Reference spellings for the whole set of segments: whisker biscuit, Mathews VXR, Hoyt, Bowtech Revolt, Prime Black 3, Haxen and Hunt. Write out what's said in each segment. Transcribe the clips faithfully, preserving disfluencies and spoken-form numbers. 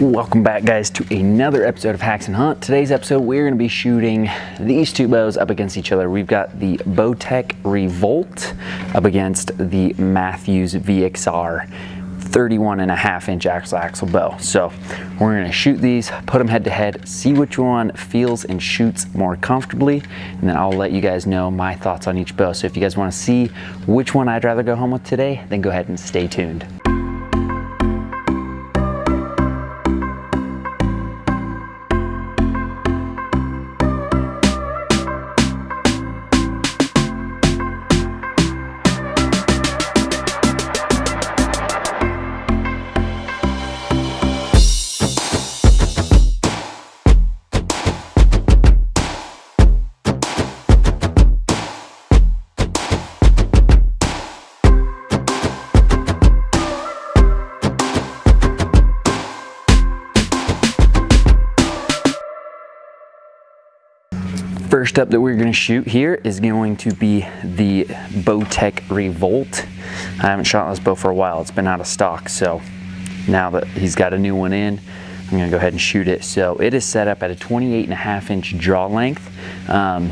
Welcome back, guys, to another episode of Haxen and Hunt. Today's episode, we're going to be shooting these two bows up against each other. We've got the Bowtech Revolt up against the Mathews V X R thirty-one and a half inch axle axle bow. So we're going to shoot these, put them head to head, see which one feels and shoots more comfortably, and then I'll let you guys know my thoughts on each bow. So if you guys want to see which one I'd rather go home with today, then go ahead and stay tuned. First up that we're gonna shoot here is going to be the Bowtech Revolt. I haven't shot this bow for a while, it's been out of stock, so now that he's got a new one in, I'm gonna go ahead and shoot it. So it is set up at a twenty-eight and a half inch draw length. Um,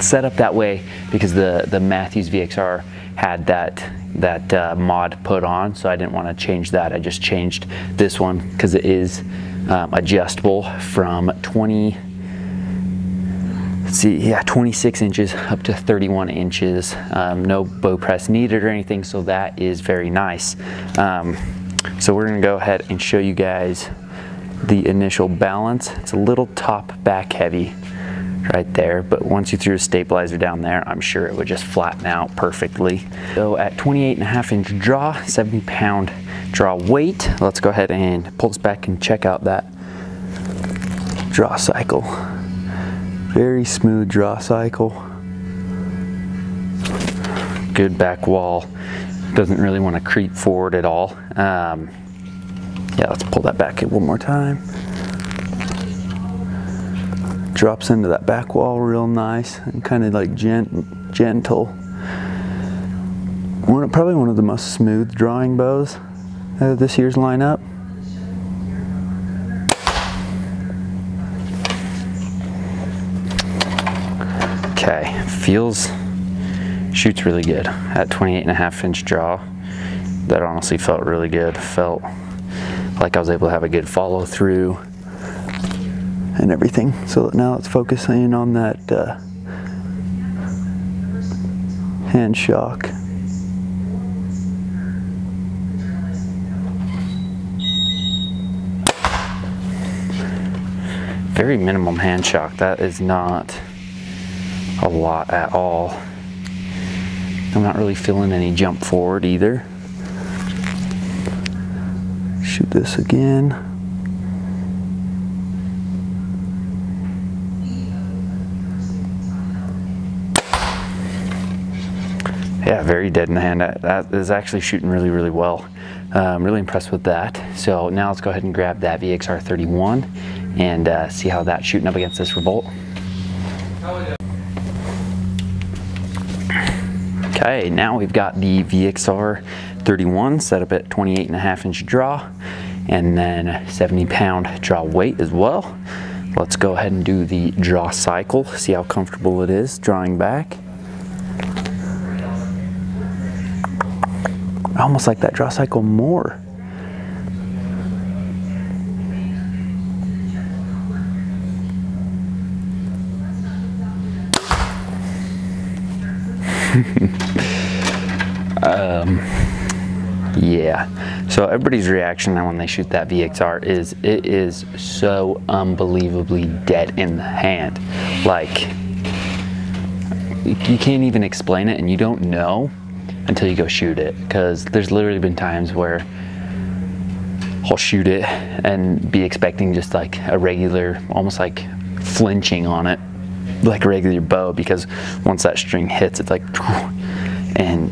set up that way because the, the Mathews V X R had that, that uh, mod put on, so I didn't wanna change that. I just changed this one because it is um, adjustable from twenty, see, yeah, twenty-six inches up to thirty-one inches. Um, no bow press needed or anything, so that is very nice. Um, so we're gonna go ahead and show you guys the initial balance. It's a little top back heavy right there, but once you threw a stabilizer down there, I'm sure it would just flatten out perfectly. So at twenty-eight and a half inch draw, seventy pound draw weight, let's go ahead and pull this back and check out that draw cycle. Very smooth draw cycle. Good back wall. Doesn't really want to creep forward at all. Um, yeah, let's pull that back in one more time. Drops into that back wall real nice and kind of like gent gentle. One, probably one of the most smooth drawing bows out of this year's lineup. Okay, feels, shoots really good at twenty-eight and a half inch draw. That honestly felt really good. Felt like I was able to have a good follow through and everything. So now let's focus in on that uh, hand shock. Very minimum hand shock. That is not a lot at all. I'm not really feeling any jump forward either. Shoot this again. Yeah, very dead in the hand. That, that is actually shooting really, really well. Uh, I'm really impressed with that. So now let's go ahead and grab that V X R thirty-one and uh, see how that's shooting up against this Revolt. Okay, now we've got the V X R thirty-one set up at twenty-eight and a half inch draw and then seventy pound draw weight as well. Let's go ahead and do the draw cycle, see how comfortable it is drawing back. I almost like that draw cycle more. um, yeah, so everybody's reaction now when they shoot that V X R is it is so unbelievably dead in the hand. Like, you can't even explain it, and you don't know until you go shoot it, because there's literally been times where I'll shoot it and be expecting just like a regular, almost like flinching on it, like a regular bow, because once that string hits, it's like, and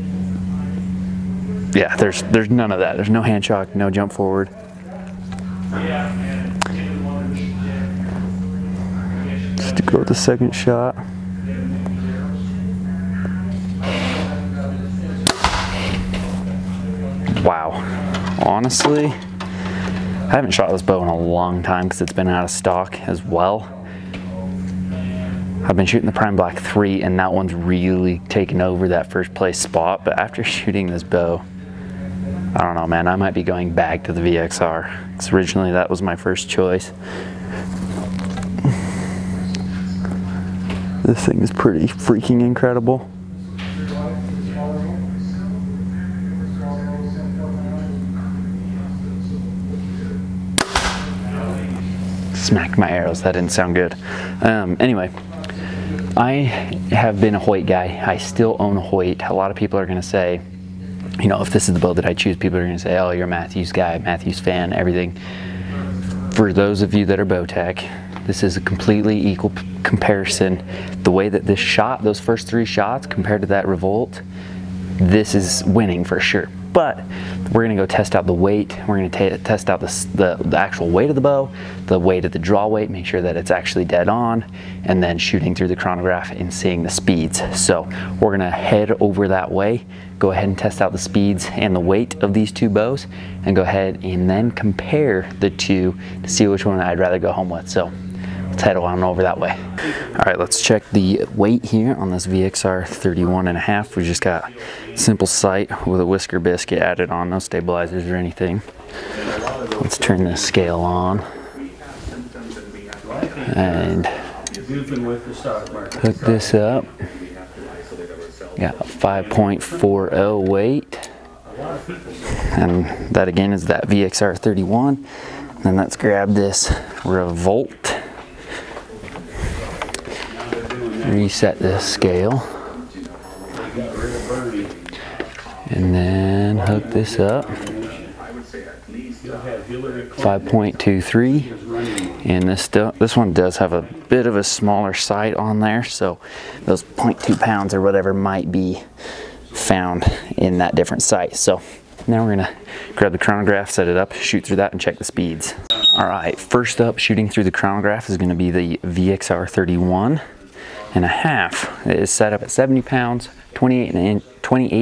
yeah, there's there's none of that. There's no hand shock, no jump forward. Just to go with the second shot. Wow, honestly, I haven't shot this bow in a long time because it's been out of stock as well. I've been shooting the Prime Black three and that one's really taken over that first place spot, but after shooting this bow, I don't know, man, I might be going back to the V X R, because originally that was my first choice. This thing is pretty freaking incredible. Smacked my arrows, that didn't sound good. Um, anyway, I have been a Hoyt guy. I still own a Hoyt. A lot of people are gonna say, you know, if this is the bow that I choose, people are gonna say, oh, you're a Mathews guy, Mathews fan, everything. For those of you that are Bowtech, this is a completely equal comparison. The way that this shot, those first three shots compared to that Revolt, this is winning for sure. But we're gonna go test out the weight. We're gonna test out the, the, the actual weight of the bow, the weight of the draw weight, make sure that it's actually dead on, and then shooting through the chronograph and seeing the speeds. So we're gonna head over that way, go ahead and test out the speeds and the weight of these two bows, and go ahead and then compare the two to see which one I'd rather go home with. So let's head on over that way. All right, let's check the weight here on this V X R thirty-one and a half. We just got simple sight with a whisker biscuit added on, no stabilizers or anything. Let's turn this scale on and hook this up. Got a five point four zero weight, and that again is that V X R thirty-one. And let's grab this Revolt, reset this scale, and then hook this up, five point two three, and this this one does have a bit of a smaller sight on there, so those zero point two pounds or whatever might be found in that different sight. So now we're gonna grab the chronograph, set it up, shoot through that, and check the speeds. All right, first up, shooting through the chronograph is gonna be the V X R thirty-one and a half. It is set up at seventy pounds, twenty-eight and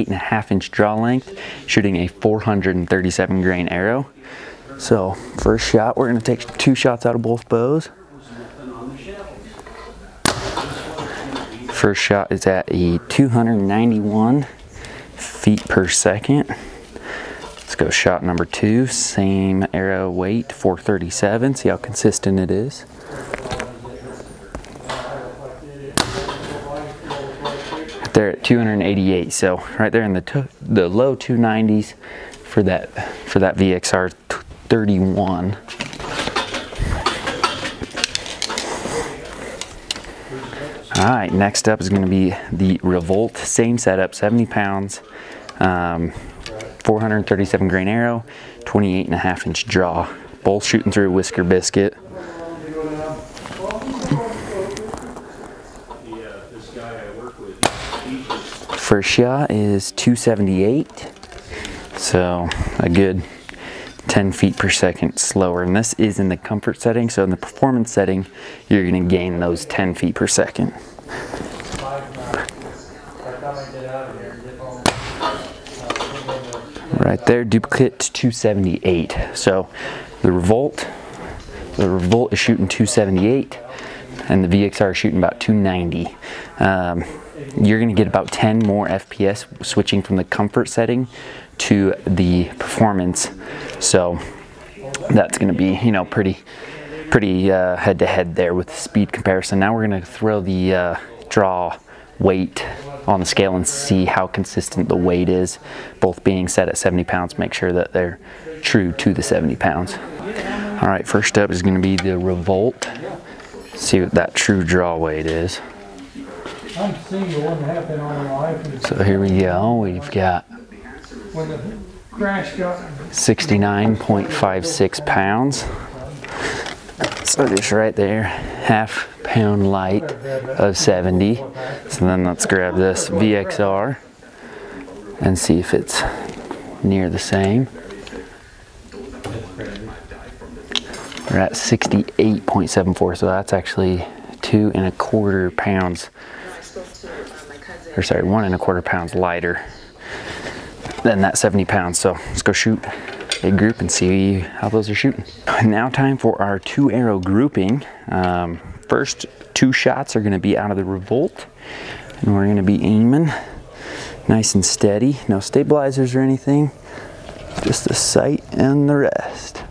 a half inch draw length, shooting a four hundred thirty-seven grain arrow. So first shot, we're gonna take two shots out of both bows. First shot is at a two hundred ninety-one feet per second. Let's go shot number two, same arrow weight, four thirty-seven, see how consistent it is. They're at two hundred eighty-eight, so right there in the the low two nineties for that for that V X R thirty-one. All right, next up is going to be the Revolt, same setup, seventy pounds, um, four hundred thirty-seven grain arrow, twenty-eight and a half inch draw, both shooting through whisker biscuit. First shot is two seventy-eight, so a good ten feet per second slower, and this is in the comfort setting, so in the performance setting you're going to gain those ten feet per second. Right there, duplicate two seventy-eight, so the Revolt, the Revolt is shooting two seventy-eight and the V X R is shooting about two ninety. Um, you're going to get about ten more F P S switching from the comfort setting to the performance, so that's going to be, you know, pretty pretty uh, head to head there with the speed comparison. Now we're going to throw the uh, draw weight on the scale and see how consistent the weight is, both being set at seventy pounds, make sure that they're true to the seventy pounds. All right, first up is going to be the Revolt, see what that true draw weight is. So here we go, we've got sixty-nine point five six pounds, so just right there, half pound light of seventy. So then let's grab this V X R and see if it's near the same. We're at sixty-eight point seven four, so that's actually two and a quarter pounds or sorry, one and a quarter pounds lighter than that seventy pounds. So let's go shoot big group and see how those are shooting. Now time for our two arrow grouping. Um, first two shots are gonna be out of the Revolt, and we're gonna be aiming nice and steady. No stabilizers or anything, just the sight and the rest.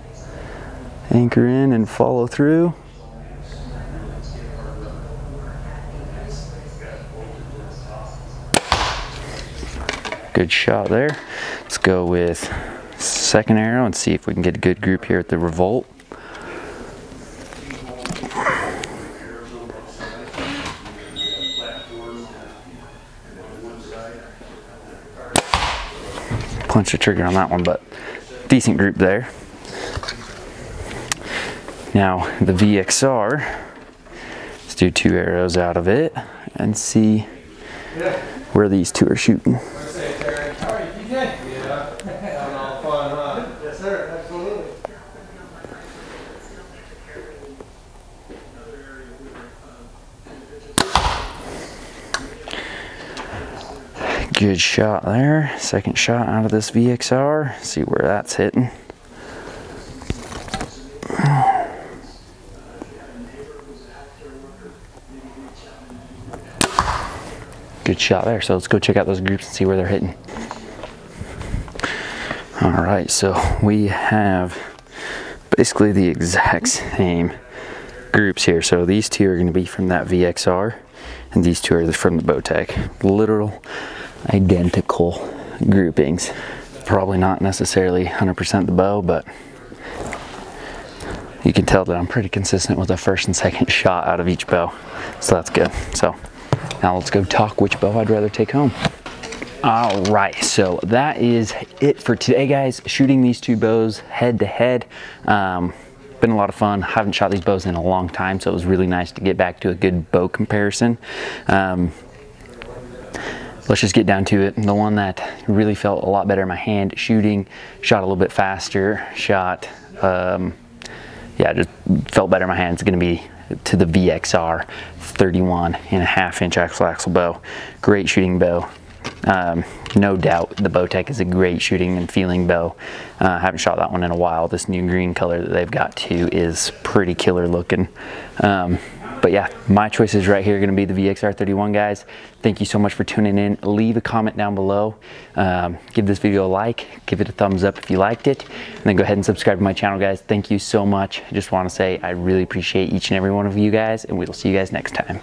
Anchor in and follow through. Good shot there. Let's go with second arrow and see if we can get a good group here at the Revolt. Punch the trigger on that one, but decent group there. Now the V X R, let's do two arrows out of it and see where these two are shooting. Good shot there. Second shot out of this V X R. See where that's hitting. Good shot there. So let's go check out those groups and see where they're hitting. All right, so we have basically the exact same groups here. So these two are going to be from that V X R, and these two are from the Bowtech. Literal identical groupings. Probably not necessarily one hundred percent the bow, but you can tell that I'm pretty consistent with the first and second shot out of each bow, so that's good. So now let's go talk which bow I'd rather take home. All right, so that is it for today, guys. Shooting these two bows head to head. Um, been a lot of fun. Haven't shot these bows in a long time, so it was really nice to get back to a good bow comparison. Um, Let's just get down to it. The one that really felt a lot better in my hand shooting, shot a little bit faster, shot, um, yeah, just felt better in my hand. It's gonna be to the V X R thirty-one and a half inch axle axle bow. Great shooting bow. Um, no doubt the Bowtech is a great shooting and feeling bow. Uh, haven't shot that one in a while. This new green color that they've got too is pretty killer looking. Um, But yeah, my choices right here are gonna be the V X R thirty-one, guys. Thank you so much for tuning in. Leave a comment down below. Um, give this video a like, give it a thumbs up if you liked it, and then go ahead and subscribe to my channel, guys. Thank you so much. I just wanna say I really appreciate each and every one of you guys, and we will see you guys next time.